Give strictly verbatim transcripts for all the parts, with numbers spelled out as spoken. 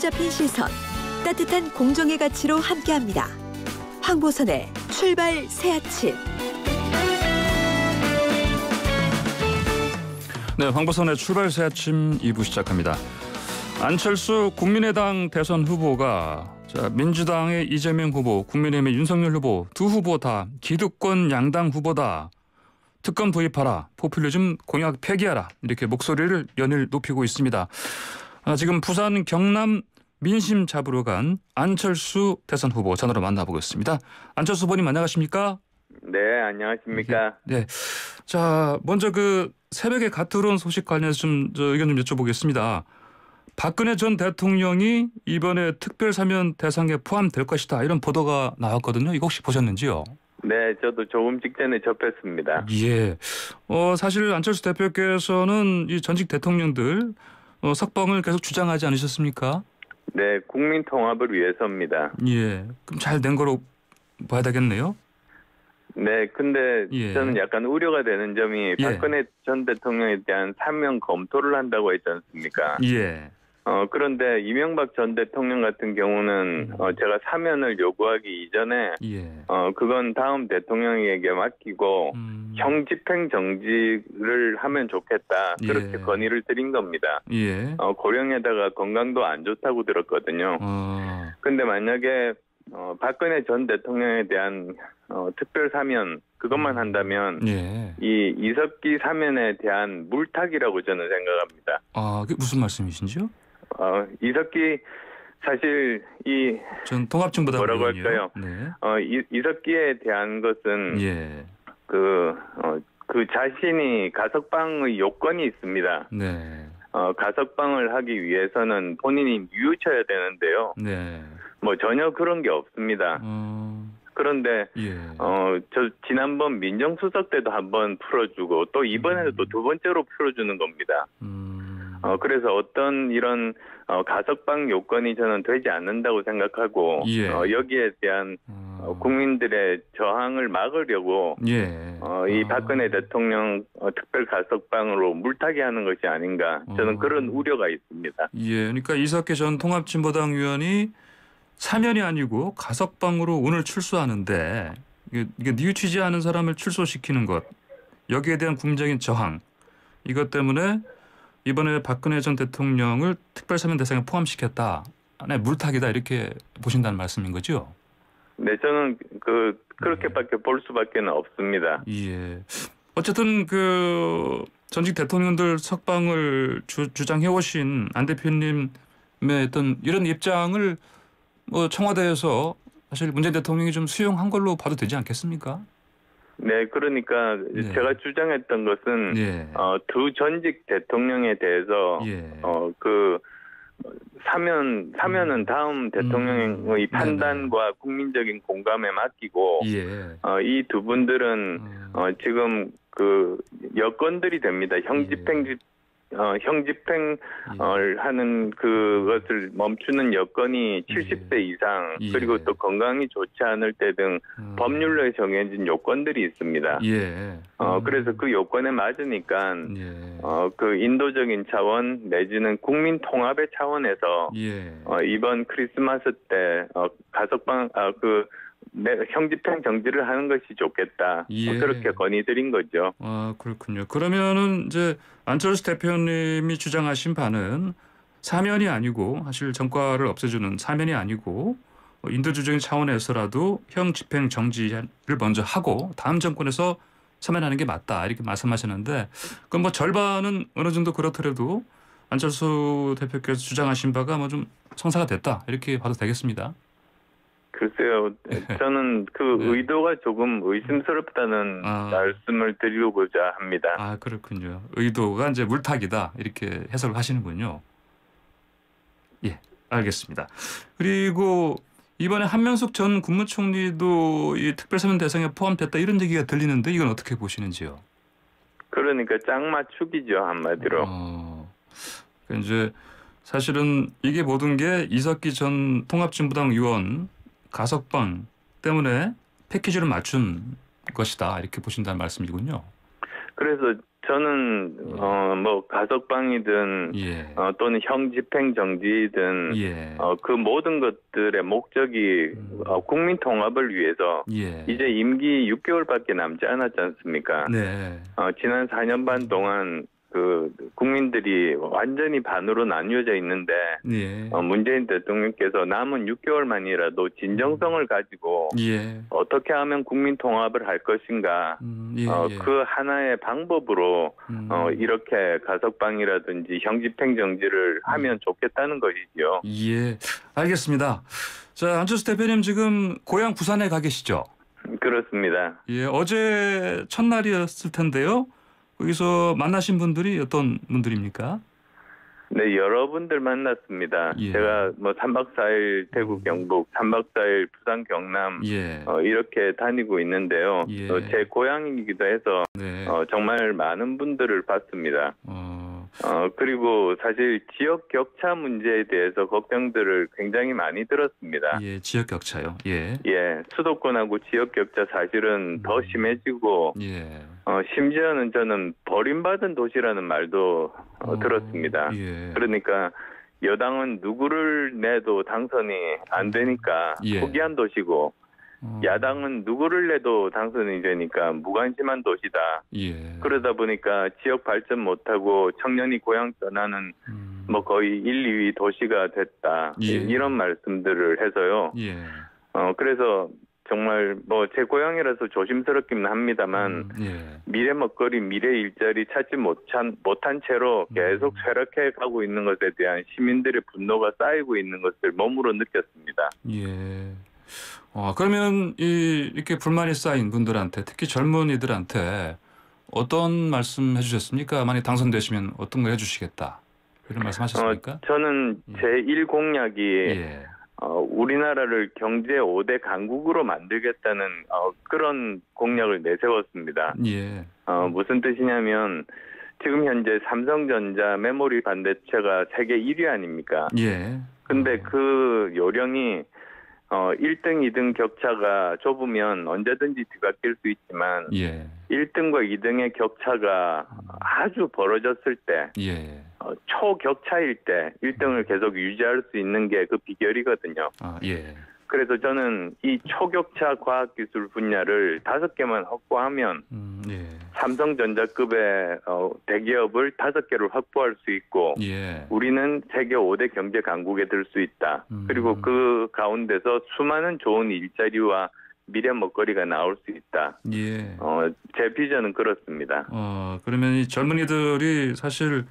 사로잡힌 시선, 따뜻한 공정의 가치로 함께합니다. 황보선의 출발 새아침. 네, 황보선의 출발 새아침 이 부 시작합니다. 안철수 국민의당 대선 후보가 자, 민주당의 이재명 후보, 국민의힘의 윤석열 후보 두 후보 다 기득권 양당 후보다. 특검 도입하라, 포퓰리즘 공약 폐기하라 이렇게 목소리를 연일 높이고 있습니다. 아, 지금 부산 경남 민심 잡으러 간 안철수 대선 후보 전화로 만나보겠습니다. 안철수 후보님 안녕하십니까? 네, 안녕하십니까? 네. 네. 자, 먼저 그 새벽에 갓 들어온 소식 관련해서 좀 저 의견 좀 여쭤보겠습니다. 박근혜 전 대통령이 이번에 특별사면 대상에 포함될 것이다 이런 보도가 나왔거든요. 이거 혹시 보셨는지요? 네, 저도 조금 직전에 접했습니다. 예. 어, 사실 안철수 대표께서는 이 전직 대통령들 어, 석방을 계속 주장하지 않으셨습니까? 네, 국민 통합을 위해서입니다. 예. 그럼 잘 된 거로 봐야 되겠네요? 네, 근데 예. 저는 약간 우려가 되는 점이 박근혜 예. 전 대통령에 대한 사면 검토를 한다고 했지 않습니까? 예. 어, 그런데 이명박 전 대통령 같은 경우는 어, 제가 사면을 요구하기 이전에 예. 어, 그건 다음 대통령에게 맡기고 음. 형집행정지를 하면 좋겠다 그렇게 예. 건의를 드린 겁니다. 예. 어, 고령에다가 건강도 안 좋다고 들었거든요. 그런데 어. 만약에 어, 박근혜 전 대통령에 대한 어, 특별 사면 그것만 한다면 예. 이 이석기 사면에 대한 물타기라고 저는 생각합니다. 아, 그게 무슨 말씀이신지요? 어, 이석기 사실 이 전 통합정보다 뭐라고 할까요? 네. 어, 이, 이석기에 대한 것은 예. 그, 어, 그 자신이 가석방의 요건이 있습니다. 네. 어, 가석방을 하기 위해서는 본인이 뉘우쳐야 되는데요. 네. 뭐 전혀 그런 게 없습니다. 음... 그런데 예. 어, 저 지난번 민정수석 때도 한번 풀어주고 또 이번에도 음... 두 번째로 풀어주는 겁니다. 음... 어, 그래서 어떤 이런 어, 가석방 요건이 저는 되지 않는다고 생각하고 예. 어, 여기에 대한 어, 국민들의 저항을 막으려고 예. 어, 이 박근혜 아. 대통령 어, 특별 가석방으로 물타기하는 것이 아닌가 저는 아. 그런 우려가 있습니다. 예, 그러니까 이석기 전 통합진보당 의원이 사면이 아니고 가석방으로 오늘 출소하는데 이게, 이게 뉘우치지 않은 사람을 출소시키는 것 여기에 대한 국민적인 저항 이것 때문에 이번에 박근혜 전 대통령을 특별사면 대상에 포함시켰다. 네, 물타기다 이렇게 보신다는 말씀인 거죠? 네, 저는 그 그렇게밖에 네. 볼 수밖에 없습니다. 예. 어쨌든 그 전직 대통령들 석방을 주, 주장해오신 안 대표님의 어떤 이런 입장을 뭐 청와대에서 사실 문재인 대통령이 좀 수용한 걸로 봐도 되지 않겠습니까? 네, 그러니까 네. 제가 주장했던 것은 예. 어, 두 전직 대통령에 대해서 예. 어, 그 사면 사면은 다음 대통령의 음. 판단과 네네. 국민적인 공감에 맡기고 예. 어, 이 두 분들은 음. 어, 지금 그 여건들이 됩니다. 형집행집 어, 형집행을 예. 하는 그것을 멈추는 여건이 칠십 대 예. 이상 그리고 예. 또 건강이 좋지 않을 때 등 음. 법률로 정해진 요건들이 있습니다. 예. 음. 어, 그래서 그 요건에 맞으니까 예. 어, 그 인도적인 차원 내지는 국민 통합의 차원에서 예. 어, 이번 크리스마스 때 어, 가석방 아, 그 네, 형집행 정지를 하는 것이 좋겠다. 예. 그렇게 건의드린 거죠. 아, 그렇군요. 그러면은 이제 안철수 대표님이 주장하신 바는 사면이 아니고 사실 전과를 없애주는 사면이 아니고 인도주적인 차원에서라도 형집행 정지를 먼저 하고 다음 정권에서 사면하는 게 맞다 이렇게 말씀하셨는데 그럼 뭐 절반은 어느 정도 그렇더라도 안철수 대표께서 주장하신 바가 뭐 좀 성사가 됐다 이렇게 봐도 되겠습니다. 글쎄요. 저는 그 네. 의도가 조금 의심스럽다는 아. 말씀을 드리고자 합니다. 아, 그렇군요. 의도가 이제 물타기다 이렇게 해석을 하시는군요. 예, 알겠습니다. 그리고 이번에 한명숙 전 국무총리도 이 특별사면 대상에 포함됐다 이런 얘기가 들리는데 이건 어떻게 보시는지요? 그러니까 짱 맞추기죠, 한마디로. 어, 그러니까 이제 사실은 이게 모든 게 이석기 전 통합진보당 의원 가석방 때문에 패키지를 맞춘 것이다 이렇게 보신다는 말씀이군요. 그래서 저는 어 뭐 가석방이든 예. 어 또는 형 집행 정지든 예. 어 그 모든 것들의 목적이 어 국민 통합을 위해서 예. 이제 임기 육 개월밖에 남지 않았지 않습니까? 네. 어 지난 사 년 반 동안 그 국민들이 완전히 반으로 나뉘어져 있는데 예. 어, 문재인 대통령께서 남은 육 개월만이라도 진정성을 가지고 예. 어떻게 하면 국민 통합을 할 것인가 음, 예, 어, 예. 그 하나의 방법으로 음. 어, 이렇게 가석방이라든지 형집행정지를 음. 하면 좋겠다는 것이죠. 예, 알겠습니다. 자, 안철수 대표님 지금 고향 부산에 가 계시죠? 그렇습니다. 예, 어제 첫날이었을 텐데요. 여기서 만나신 분들이 어떤 분들입니까? 네, 여러분들 만났습니다. 예. 제가 뭐 삼 박 사 일 대구 경북, 삼 박 사 일 부산 경남 예. 어, 이렇게 다니고 있는데요. 예. 어, 제 고향이기도 해서 네. 어, 정말 많은 분들을 봤습니다. 어. 어, 그리고 사실 지역 격차 문제에 대해서 걱정들을 굉장히 많이 들었습니다. 예, 지역 격차요. 예. 예, 수도권하고 지역 격차 사실은 음. 더 심해지고. 예. 어, 심지어는 저는 버림받은 도시라는 말도 어, 어, 들었습니다. 예. 그러니까 여당은 누구를 내도 당선이 안 되니까 예. 포기한 도시고 어. 야당은 누구를 내도 당선이 되니까 무관심한 도시다. 예. 그러다 보니까 지역 발전 못하고 청년이 고향 떠나는 음. 뭐 거의 일, 이 위 도시가 됐다. 예. 이런 말씀들을 해서요. 예. 어, 그래서 정말 뭐 제 고향이라서 조심스럽기는 합니다만 음, 예. 미래 먹거리, 미래 일자리 찾지 못한, 못한 채로 계속 쇠락해 가고 있는 것에 대한 시민들의 분노가 쌓이고 있는 것을 몸으로 느꼈습니다. 예. 어, 그러면 이, 이렇게 불만이 쌓인 분들한테 특히 젊은이들한테 어떤 말씀 해주셨습니까? 만약 당선되시면 어떤 걸 해주시겠다 이런 말씀하셨습니까? 어, 저는 제 일 공약이 예. 어, 우리나라를 경제 오 대 강국으로 만들겠다는 어, 그런 공약을 내세웠습니다. 예. 어, 무슨 뜻이냐면 지금 현재 삼성전자 메모리 반도체가 세계 일 위 아닙니까? 예. 근데 어. 그 요령이 어, 일 등, 이 등 격차가 좁으면 언제든지 뒤바뀔 수 있지만 예. 일 등과 이 등의 격차가 아주 벌어졌을 때 예. 어, 초격차일 때 일 등을 계속 유지할 수 있는 게 그 비결이거든요. 아, 예. 그래서 저는 이 초격차 과학기술 분야를 다섯 개만 확보하면 음, 예. 삼성전자급의 어, 대기업을 다섯 개를 확보할 수 있고 예. 우리는 세계 오 대 경제 강국에 들 수 있다. 음. 그리고 그 가운데서 수많은 좋은 일자리와 미래 먹거리가 나올 수 있다. 예. 어, 제 비전은 그렇습니다. 어, 그러면 이 젊은이들이 사실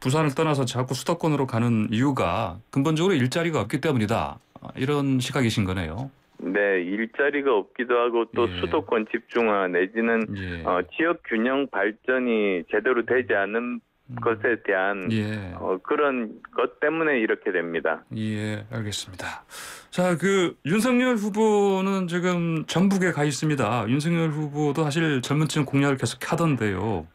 부산을 떠나서 자꾸 수도권으로 가는 이유가 근본적으로 일자리가 없기 때문이다. 이런 시각이신 거네요. 네. 일자리가 없기도 하고 또 예. 수도권 집중화 내지는 예. 어, 지역 균형 발전이 제대로 되지 않은 음. 것에 대한 예. 어, 그런 것 때문에 이렇게 됩니다. 예. 알겠습니다. 자, 그 윤석열 후보는 지금 전북에 가 있습니다. 윤석열 후보도 사실 젊은 층 공략을 계속 하던데요.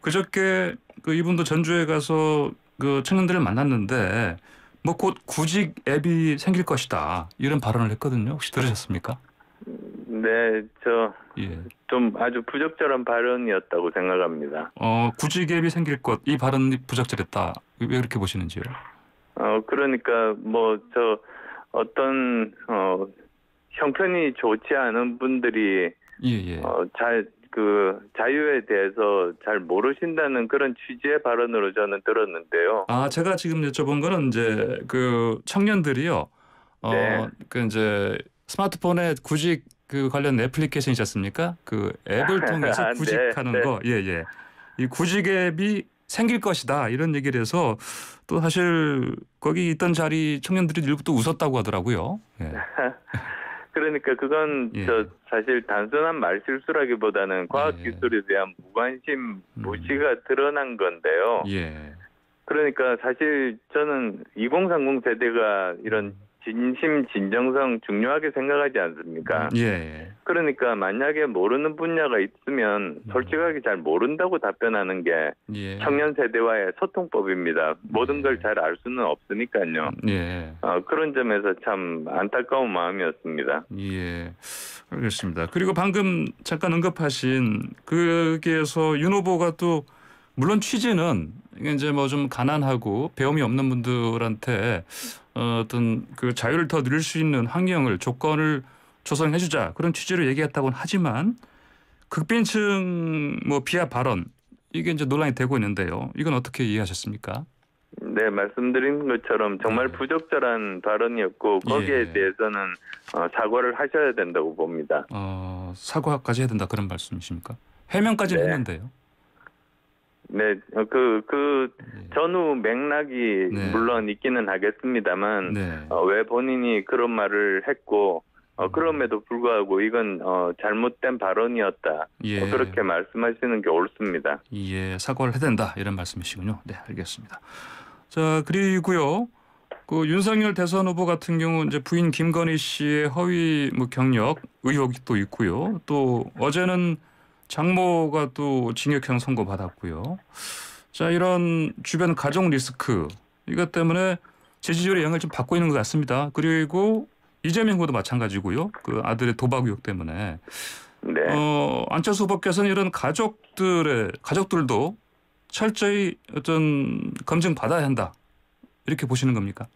그저께 그 이분도 전주에 가서 그 청년들을 만났는데 뭐 곧 구직 앱이 생길 것이다 이런 발언을 했거든요. 혹시 들으셨습니까? 네, 저 좀 예. 아주 부적절한 발언이었다고 생각합니다. 어, 구직 앱이 생길 것 이 발언이 부적절했다. 왜 그렇게 보시는지요? 어, 그러니까 뭐 저 어떤 어, 형편이 좋지 않은 분들이 예, 예. 어, 잘 그 자유에 대해서 잘 모르신다는 그런 취지의 발언으로 저는 들었는데요. 아, 제가 지금 여쭤본 거는 이제 그 청년들이요. 어, 네. 그 이제 스마트폰에 구직 그 관련 애플리케이션이 있지 않습니까? 그 앱을 통해서 아, 구직하는 네, 거. 네. 예, 예. 이 구직 앱이 생길 것이다. 이런 얘기를 해서 또 사실 거기 있던 자리 청년들이 일부 또 웃었다고 하더라고요. 예. 그러니까 그건 예. 저 사실 단순한 말실수라기보다는 과학기술에 대한 무관심, 무시가 음. 드러난 건데요. 예. 그러니까 사실 저는 이공삼공 세대가 이런 진심, 진정성 중요하게 생각하지 않습니까? 예. 그러니까 만약에 모르는 분야가 있으면 솔직하게 잘 모른다고 답변하는 게 예. 청년 세대와의 소통법입니다. 모든 걸 잘 알 수는 없으니까요. 예. 어, 그런 점에서 참 안타까운 마음이었습니다. 예. 알겠습니다. 그리고 방금 잠깐 언급하신 거기에서 윤 후보가 또 물론 취지는 이제 뭐 좀 가난하고 배움이 없는 분들한테 어떤 그 자유를 더 누릴 수 있는 환경을 조건을 조성해주자 그런 취지로 얘기했다고는 하지만 극빈층 뭐 비하 발언 이게 이제 논란이 되고 있는데요. 이건 어떻게 이해하셨습니까? 네, 말씀드린 것처럼 정말 부적절한 발언이었고 거기에 예. 대해서는 어, 사과를 하셔야 된다고 봅니다. 어, 사과까지 해야 된다 그런 말씀이십니까? 해명까지는 네. 했는데요. 네, 그, 그 전후 맥락이 네. 물론 있기는 하겠습니다만 네. 어, 왜 본인이 그런 말을 했고 어, 그럼에도 불구하고 이건 어, 잘못된 발언이었다. 예. 어, 그렇게 말씀하시는 게 옳습니다. 예, 사과를 해야 된다 이런 말씀이시군요. 네, 알겠습니다. 자, 그리고요. 그 윤석열 대선 후보 같은 경우 이제 부인 김건희 씨의 허위 뭐 경력 의혹이 또 있고요. 또 어제는 장모가 또 징역형 선고 받았고요. 자, 이런 주변 가족 리스크 이것 때문에 지지율의 영향을 좀 받고 있는 것 같습니다. 그리고 이재명 후보도 마찬가지고요. 그 아들의 도박 의혹 때문에 네. 어, 안철수 후보께서는 이런 가족들의 가족들도 철저히 어떤 검증 받아야 한다 이렇게 보시는 겁니까?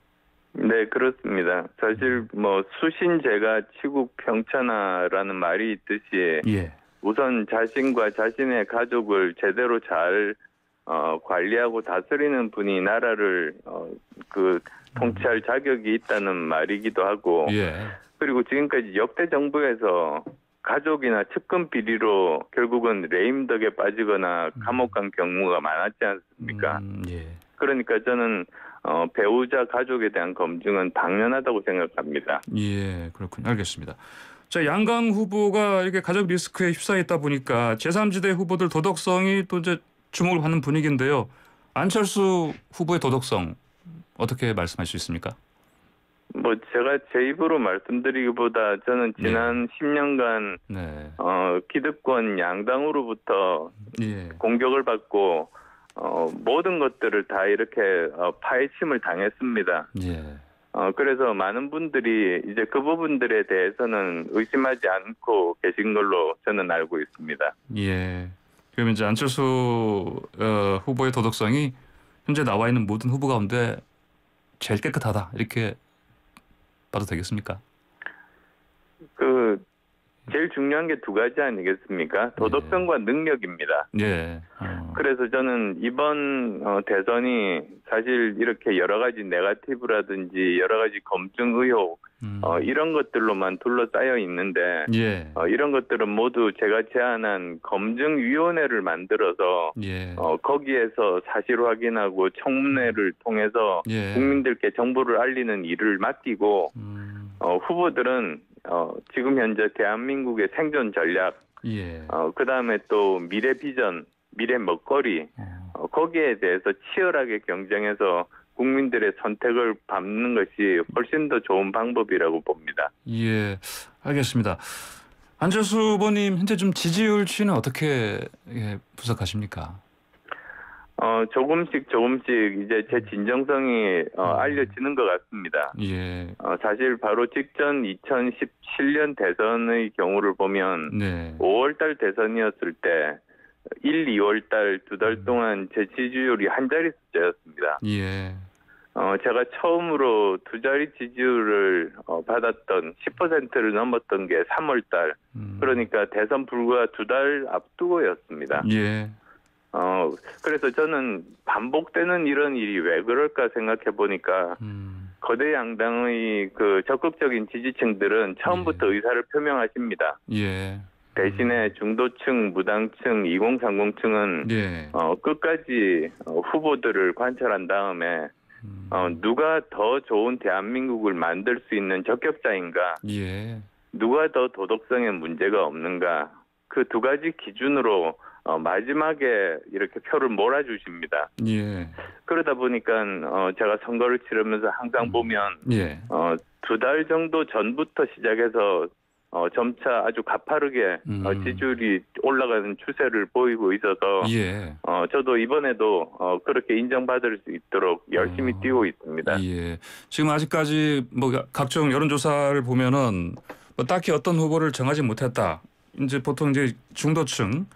네, 그렇습니다. 사실 뭐 수신제가 치국평천하라는 말이 있듯이 예. 우선 자신과 자신의 가족을 제대로 잘 어, 관리하고 다스리는 분이 나라를 어, 그 통치할 자격이 있다는 말이기도 하고 예. 그리고 지금까지 역대 정부에서 가족이나 측근 비리로 결국은 레임덕에 빠지거나 감옥 간 경우가 많았지 않습니까? 음, 예. 그러니까 저는 어, 배우자 가족에 대한 검증은 당연하다고 생각합니다. 예, 그렇군요. 알겠습니다. 자, 양강 후보가 이렇게 가족 리스크에 휩싸였다 보니까 제삼지대 후보들 도덕성이 또 이제 주목을 받는 분위기인데요. 안철수 후보의 도덕성 어떻게 말씀할 수 있습니까? 뭐 제가 제 입으로 말씀드리기보다 저는 지난 네. 십 년간 네. 어, 기득권 양당으로부터 예. 공격을 받고 어, 모든 것들을 다 이렇게 어, 파헤침을 당했습니다. 예. 어, 그래서 많은 분들이 이제 그 부분들에 대해서는 의심하지 않고 계신 걸로 저는 알고 있습니다. 예. 그럼 이제 안철수 어, 후보의 도덕성이 현재 나와 있는 모든 후보 가운데 제일 깨끗하다 이렇게 봐도 되겠습니까? 그 제일 중요한 게 두 가지 아니겠습니까? 도덕성과 예. 능력입니다. 예. 어. 그래서 저는 이번 대선이 사실 이렇게 여러 가지 네거티브라든지 여러 가지 검증 의혹 음. 어, 이런 것들로만 둘러싸여 있는데 예. 어, 이런 것들은 모두 제가 제안한 검증위원회를 만들어서 예. 어, 거기에서 사실 확인하고 청문회를 통해서 예. 국민들께 정보를 알리는 일을 맡기고 음. 어, 후보들은 어, 지금 현재 대한민국의 생존 전략, 예. 어, 그 다음에 또 미래 비전, 미래 먹거리, 어, 거기에 대해서 치열하게 경쟁해서 국민들의 선택을 밟는 것이 훨씬 더 좋은 방법이라고 봅니다. 예, 알겠습니다. 안철수 후보님, 현재 좀 지지율 추이는 어떻게 예, 분석하십니까? 어, 조금씩 조금씩 이제 제 진정성이 어, 알려지는 것 같습니다. 예. 어, 사실 바로 직전 이천십칠 년 대선의 경우를 보면 네. 오월 달 대선이었을 때 일, 이월 달 두 달 동안 제 지지율이 한 자리 숫자였습니다. 예. 어, 제가 처음으로 두 자리 지지율을 어, 받았던 십 퍼센트를 넘었던 게 삼월 달. 음. 그러니까 대선 불과 두 달 앞두고였습니다. 예. 어, 그래서 저는 반복되는 이런 일이 왜 그럴까 생각해 보니까 음. 거대 양당의 그 적극적인 지지층들은 처음부터 예. 의사를 표명하십니다. 예. 대신에 중도층, 무당층, 이공삼공층은 예. 어, 끝까지 후보들을 관찰한 다음에 음. 어, 누가 더 좋은 대한민국을 만들 수 있는 적격자인가, 예. 누가 더 도덕성에 문제가 없는가, 그 두 가지 기준으로 어, 마지막에 이렇게 표를 몰아주십니다. 예. 그러다 보니까 어, 제가 선거를 치르면서 항상 보면 예. 어, 두 달 정도 전부터 시작해서 어, 점차 아주 가파르게 음. 어, 지지율이 올라가는 추세를 보이고 있어서 예. 어, 저도 이번에도 어, 그렇게 인정받을 수 있도록 열심히 어. 뛰고 있습니다. 예. 지금 아직까지 뭐 각종 여론조사를 보면은 뭐 딱히 어떤 후보를 정하지 못했다. 이제 보통 이제 중도층,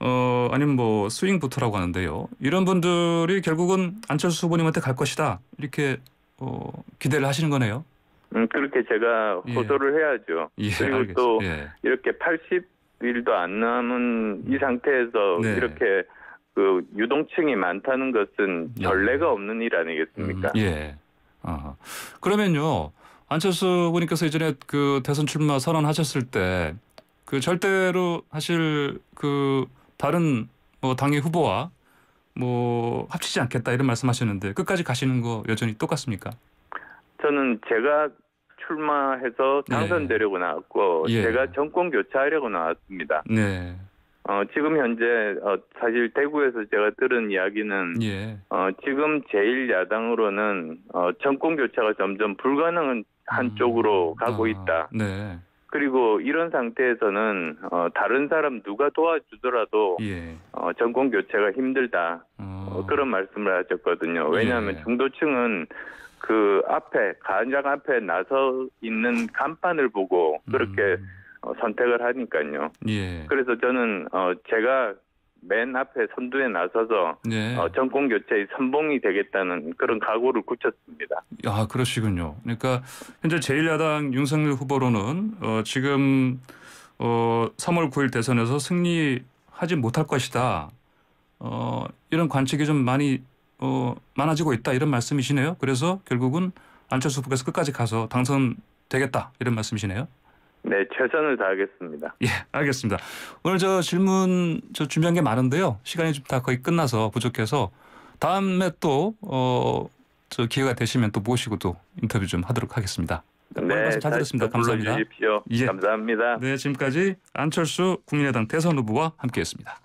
어, 아니면 뭐 스윙부터라고 하는데요. 이런 분들이 결국은 안철수 후보님한테 갈 것이다. 이렇게 어, 기대를 하시는 거네요. 음, 그렇게 제가 호소를 예. 해야죠. 예, 그리고 알겠습니다. 또 예. 이렇게 팔십 일도 안 남은 이 상태에서 네. 이렇게 그 유동층이 많다는 것은 전례가 네. 없는 일 아니겠습니까? 음, 예. 아, 그러면요. 안철수 후보님께서 이전에 그 대선 출마 선언하셨을 때 그 절대로 사실 그 다른 뭐 당의 후보와 뭐 합치지 않겠다 이런 말씀하시는데 끝까지 가시는 거 여전히 똑같습니까? 저는 제가 출마해서 당선되려고 네. 나왔고 예. 제가 정권 교체하려고 나왔습니다. 네. 어, 지금 현재 어, 사실 대구에서 제가 들은 이야기는 예. 어, 지금 제일 야당으로는 어, 정권 교체가 점점 불가능한 음. 쪽으로 가고 아, 있다. 네. 그리고 이런 상태에서는 어, 다른 사람 누가 도와주더라도 예. 어, 정권 교체가 힘들다. 어. 어, 그런 말씀을 하셨거든요. 왜냐하면 예. 중도층은 그 앞에 가장 앞에 나서 있는 간판을 보고 그렇게 음. 어, 선택을 하니까요. 예. 그래서 저는 어, 제가 맨 앞에 선두에 나서서 예. 어, 정권 교체의 선봉이 되겠다는 그런 각오를 굳혔습니다. 아, 그러시군요. 그러니까 현재 제일 야당 윤석열 후보로는 어, 지금 어, 삼월 구일 대선에서 승리하지 못할 것이다. 어, 이런 관측이 좀 많이 어, 많아지고 있다 이런 말씀이시네요. 그래서 결국은 안철수 후보께서 끝까지 가서 당선되겠다 이런 말씀이시네요. 네, 최선을 다하겠습니다. 예, 알겠습니다. 오늘 저 질문 저 준비한 게 많은데요. 시간이 좀 다 거의 끝나서 부족해서 다음에 또 어, 저 기회가 되시면 또 모시고 또 인터뷰 좀 하도록 하겠습니다. 오늘 말씀 잘 들었습니다. 감사합니다. 예. 감사합니다. 네, 지금까지 안철수 국민의당 대선 후보와 함께했습니다.